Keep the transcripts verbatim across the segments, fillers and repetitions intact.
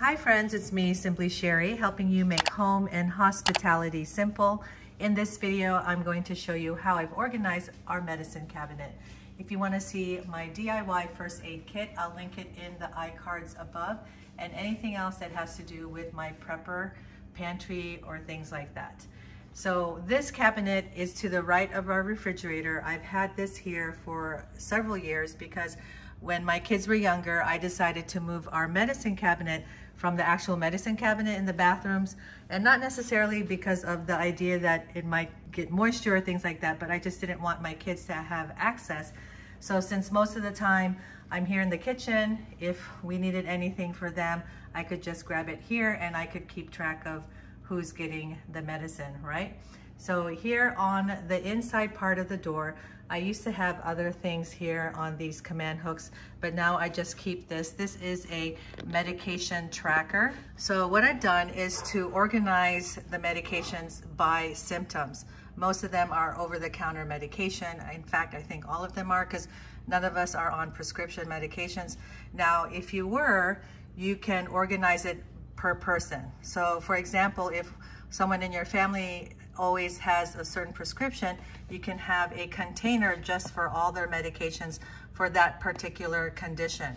Hi friends, it's me, Simply Sherry, helping you make home and hospitality simple. In this video, I'm going to show you how I've organized our medicine cabinet. If you want to see my D I Y first aid kit, I'll link it in the iCards above, and anything else that has to do with my prepper pantry or things like that. So this cabinet is to the right of our refrigerator. I've had this here for several years because when my kids were younger, I decided to move our medicine cabinet from the actual medicine cabinet in the bathrooms, and not necessarily because of the idea that it might get moisture or things like that, but I just didn't want my kids to have access. So since most of the time I'm here in the kitchen, if we needed anything for them, I could just grab it here and I could keep track of who's getting the medicine, right? So here on the inside part of the door, I used to have other things here on these command hooks, but now I just keep this. This is a medication tracker. So what I've done is to organize the medications by symptoms. Most of them are over-the-counter medication. In fact, I think all of them are, because none of us are on prescription medications. Now, if you were, you can organize it per person. So for example, if someone in your family always has a certain prescription, you can have a container just for all their medications for that particular condition.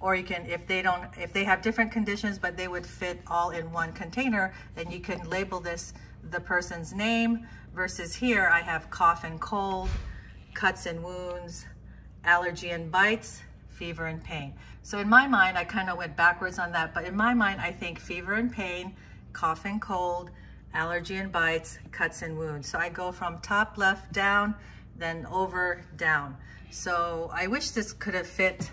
Or you can, if they don't, if they have different conditions but they would fit all in one container, then you can label this the person's name, versus here I have cough and cold, cuts and wounds, allergy and bites, fever and pain. So in my mind, I kind of went backwards on that, but in my mind, I think fever and pain, cough and cold, allergy and bites, cuts and wounds. So I go from top left down, then over down. So I wish this could have fit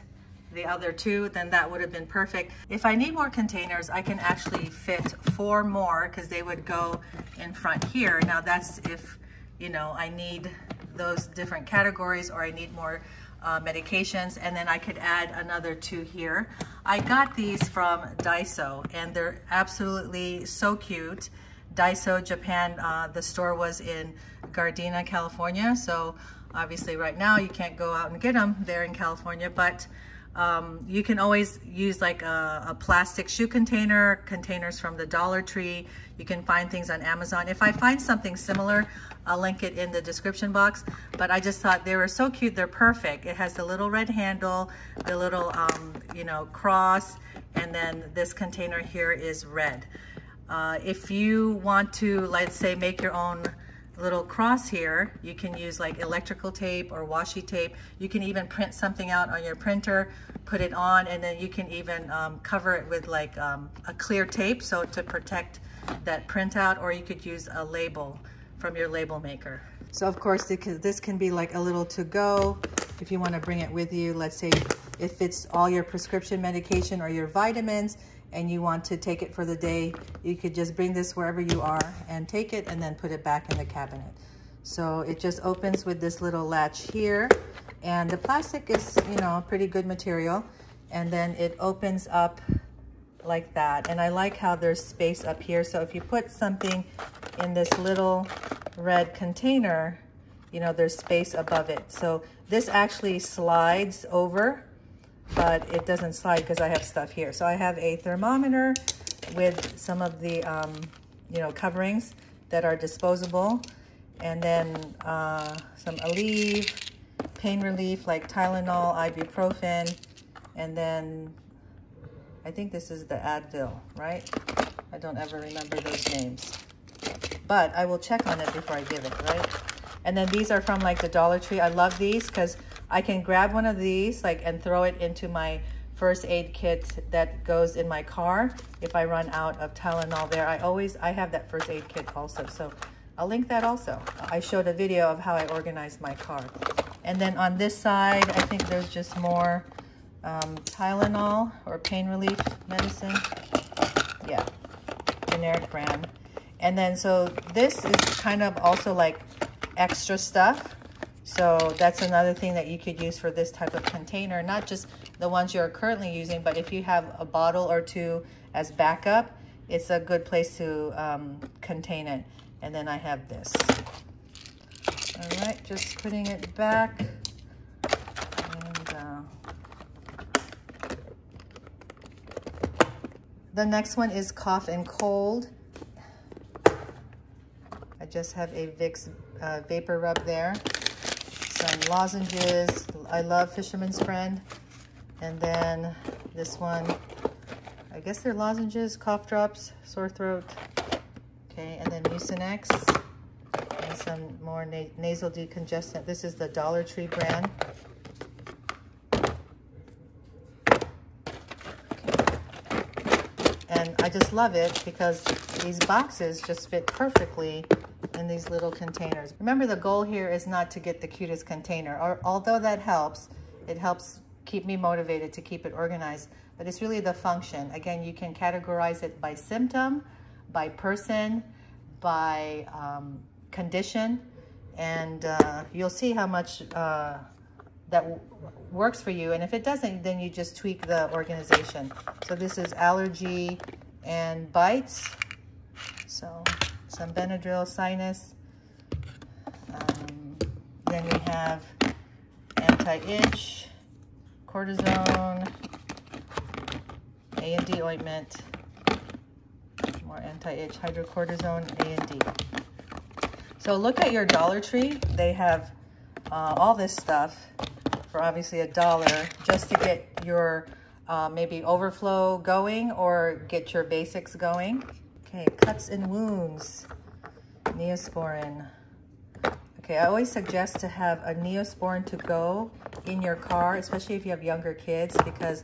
the other two, then that would have been perfect. If I need more containers, I can actually fit four more because they would go in front here. Now that's if, you know, I need those different categories or I need more Uh, medications, and then I could add another two here. I got these from Daiso and they're absolutely so cute. Daiso Japan, uh, the store was in Gardena, California, so obviously right now you can't go out and get them there in California, but um, you can always use like a, a plastic shoe container, containers from the Dollar Tree. You can find things on Amazon. If I find something similar, I'll link it in the description box, but I just thought they were so cute. They're perfect. It has the little red handle, the little, um, you know, cross, and then this container here is red. Uh, if you want to, let's say, make your own little cross here, you can use like electrical tape or washi tape. You can even print something out on your printer, put it on, and then you can even um, cover it with like um, a clear tape, so to protect that printout, or you could use a label from your label maker. So of course, this can be like a little to go if you want to bring it with you. Let's say if it's all your prescription medication or your vitamins and you want to take it for the day, you could just bring this wherever you are and take it and then put it back in the cabinet. So it just opens with this little latch here, and the plastic is, you know, pretty good material, and then it opens up like that. And I like how there's space up here, so if you put something in this little red container, you know, there's space above it. So this actually slides over, but it doesn't slide because I have stuff here. So I have a thermometer with some of the um, you know, coverings that are disposable, and then uh, some Aleve, pain relief like Tylenol, ibuprofen, and then I think this is the Advil, right? I don't ever remember those names, but I will check on it before I give it, right? And then these are from like the Dollar Tree. I love these because I can grab one of these like and throw it into my first aid kit that goes in my car if I run out of Tylenol there. I always, I have that first aid kit also, so I'll link that also. I showed a video of how I organized my car. And then on this side, I think there's just more um, Tylenol or pain relief medicine. Yeah, generic brand. And then, so this is kind of also like extra stuff. So that's another thing that you could use for this type of container, not just the ones you're currently using, but if you have a bottle or two as backup, it's a good place to um, contain it. And then I have this. All right, just putting it back. The The next one is cough and cold. I just have a Vicks uh, vapor rub there. Some lozenges. I love Fisherman's Friend. And then this one, I guess they're lozenges, cough drops, sore throat. Okay, and then Mucinex and some more na nasal decongestant. This is the Dollar Tree brand. And I just love it because these boxes just fit perfectly in these little containers. Remember, the goal here is not to get the cutest container. Or, although that helps, it helps keep me motivated to keep it organized. But it's really the function. Again, you can categorize it by symptom, by person, by um, condition. And uh, you'll see how much uh, that w works for you. And if it doesn't, then you just tweak the organization. So this is allergy and bites. So some Benadryl, sinus. Um, then we have anti-itch, cortisone, A and D ointment, more anti-itch, hydrocortisone, A and D. So look at your Dollar Tree. They have uh, all this stuff for obviously a dollar, just to get your uh, maybe overflow going or get your basics going. Okay, cuts and wounds, Neosporin. Okay, I always suggest to have a Neosporin to go in your car, especially if you have younger kids, because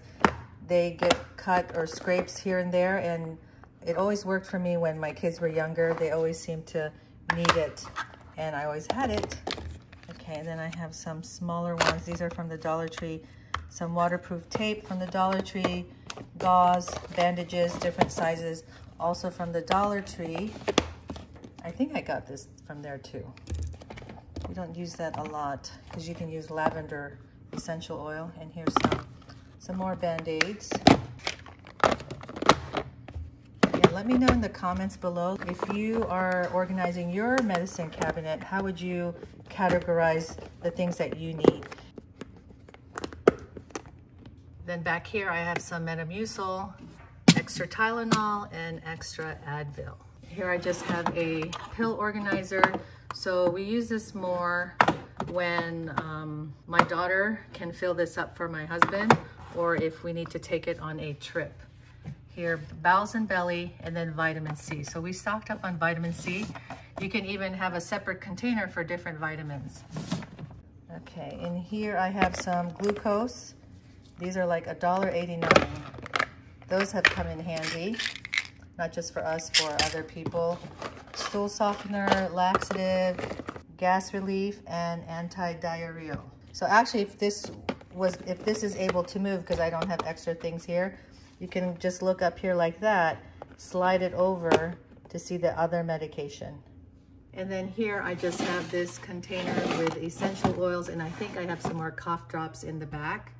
they get cut or scrapes here and there, and it always worked for me when my kids were younger. They always seemed to need it, and I always had it. Okay, and then I have some smaller ones. These are from the Dollar Tree. Some waterproof tape from the Dollar Tree, gauze, bandages, different sizes, also from the Dollar Tree. I think I got this from there too. We don't use that a lot because you can use lavender essential oil. And here's some, some more Band-Aids. Yeah, let me know in the comments below if you are organizing your medicine cabinet, how would you categorize the things that you need? Then back here I have some Metamucil, extra Tylenol, and extra Advil. Here I just have a pill organizer. So we use this more when um, my daughter can fill this up for my husband, or if we need to take it on a trip. Here, bowels and belly, and then vitamin C. So we stocked up on vitamin C. You can even have a separate container for different vitamins. Okay, in here I have some glucose. These are like a dollar eighty-nine. Those have come in handy, not just for us, for other people. Stool softener, laxative, gas relief, and anti-diarrheal. So actually, if this was, if this is able to move, because I don't have extra things here, you can just look up here like that, slide it over to see the other medication. And then here I just have this container with essential oils, and I think I have some more cough drops in the back.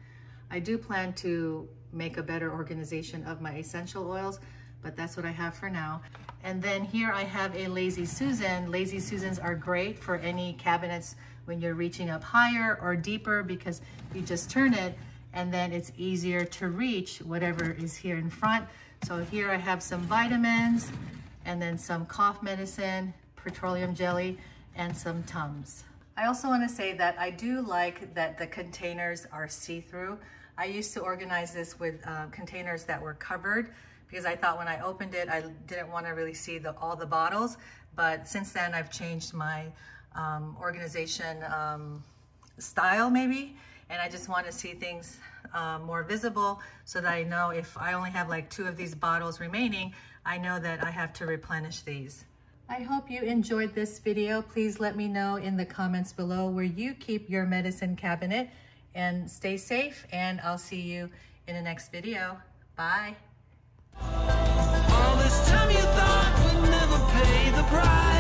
I do plan to make a better organization of my essential oils, but that's what I have for now. And then here I have a Lazy Susan. Lazy Susans are great for any cabinets when you're reaching up higher or deeper, because you just turn it and then it's easier to reach whatever is here in front. So here I have some vitamins, and then some cough medicine, petroleum jelly, and some Tums. I also want to say that I do like that the containers are see-through. I used to organize this with uh, containers that were covered, because I thought when I opened it, I didn't want to really see the, all the bottles. But since then, I've changed my um, organization um, style, maybe. And I just want to see things uh, more visible, so that I know if I only have like two of these bottles remaining, I know that I have to replenish these. I hope you enjoyed this video. Please let me know in the comments below where you keep your medicine cabinet, and stay safe, and I'll see you in the next video. Bye. All this time you thought we'd never pay the price.